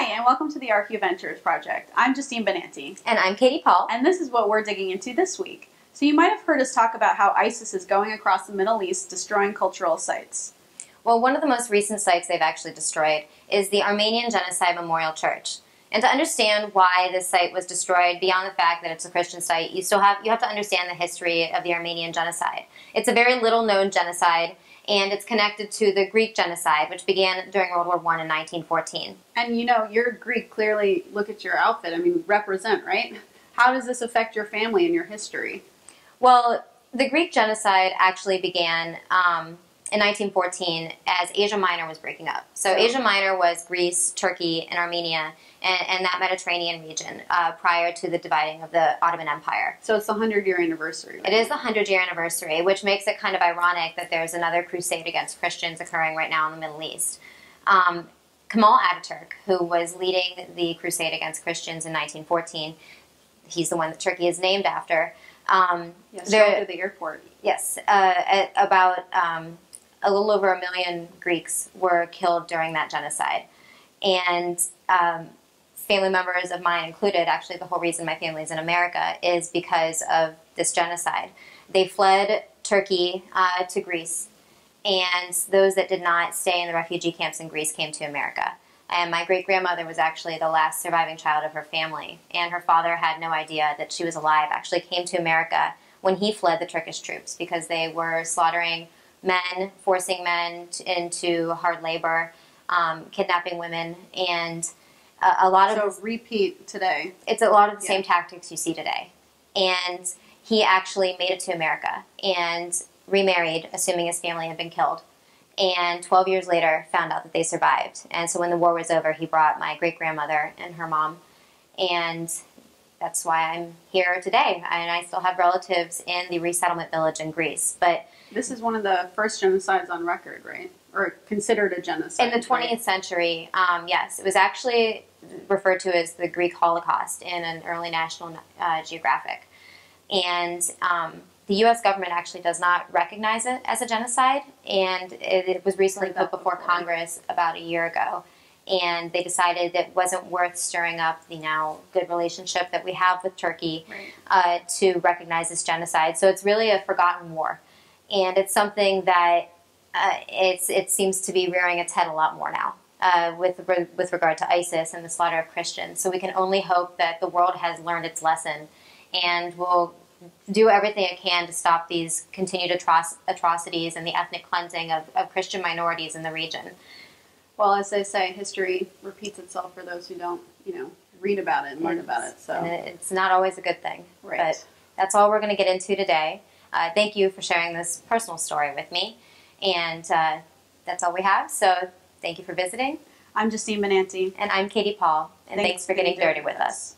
Hi, and welcome to the ArchaeoVenturers Project. I'm Justine Benanti. And I'm Katie Paul. And this is what we're digging into this week. So you might have heard us talk about how ISIS is going across the Middle East, destroying cultural sites. Well, one of the most recent sites they've actually destroyed is the Armenian Genocide Memorial Church. And to understand why this site was destroyed, beyond the fact that it's a Christian site, you have to understand the history of the Armenian Genocide. It's a very little-known genocide, and it's connected to the Greek Genocide, which began during World War I in 1914. And you know, you're Greek, clearly, look at your outfit, I mean, represent, right? How does this affect your family and your history? Well, the Greek Genocide actually began in 1914 as Asia Minor was breaking up. So Asia Minor was Greece, Turkey, and Armenia, and that Mediterranean region prior to the dividing of the Ottoman Empire. So it's the 100-year anniversary. Right? It is the 100-year anniversary, which makes it kind of ironic that there's another crusade against Christians occurring right now in the Middle East. Kemal Ataturk, who was leading the crusade against Christians in 1914, he's the one that Turkey is named after. Yes, right at the airport. Yes, a little over 1 million Greeks were killed during that genocide. And family members of mine included, actually the whole reason my family's in America is because of this genocide. They fled Turkey to Greece, and those that did not stay in the refugee camps in Greece came to America. And my great-grandmother was actually the last surviving child of her family, and her father had no idea that she was alive, actually came to America when he fled the Turkish troops because they were slaughtering men, forcing men into hard labor, kidnapping women, and a lot of... So repeat today. It's a lot of the same tactics you see today. And he actually made it to America and remarried, assuming his family had been killed. And 12 years later, found out that they survived. And so when the war was over, he brought my great-grandmother and her mom. And that's why I'm here today. And I still have relatives in the resettlement village in Greece. But this is one of the first genocides on record, right? Or considered a genocide. In the 20th century, yes. It was actually referred to as the Greek Holocaust in an early National Geographic. And the U.S. government actually does not recognize it as a genocide. And it was recently put before Congress about a year ago. And they decided that it wasn't worth stirring up the now good relationship that we have with Turkey to recognize this genocide. So it's really a forgotten war. And it's something that it seems to be rearing its head a lot more now with regard to ISIS and the slaughter of Christians. So we can only hope that the world has learned its lesson and will do everything it can to stop these continued atrocities and the ethnic cleansing of Christian minorities in the region. Well, as they say, history repeats itself for those who don't, you know, read about it and learn about it. So it's not always a good thing. Right. But that's all we're going to get into today. Thank you for sharing this personal story with me. And that's all we have. So thank you for visiting. I'm Justine Benanti. And I'm Katie Paul. And thanks for getting dirty with us.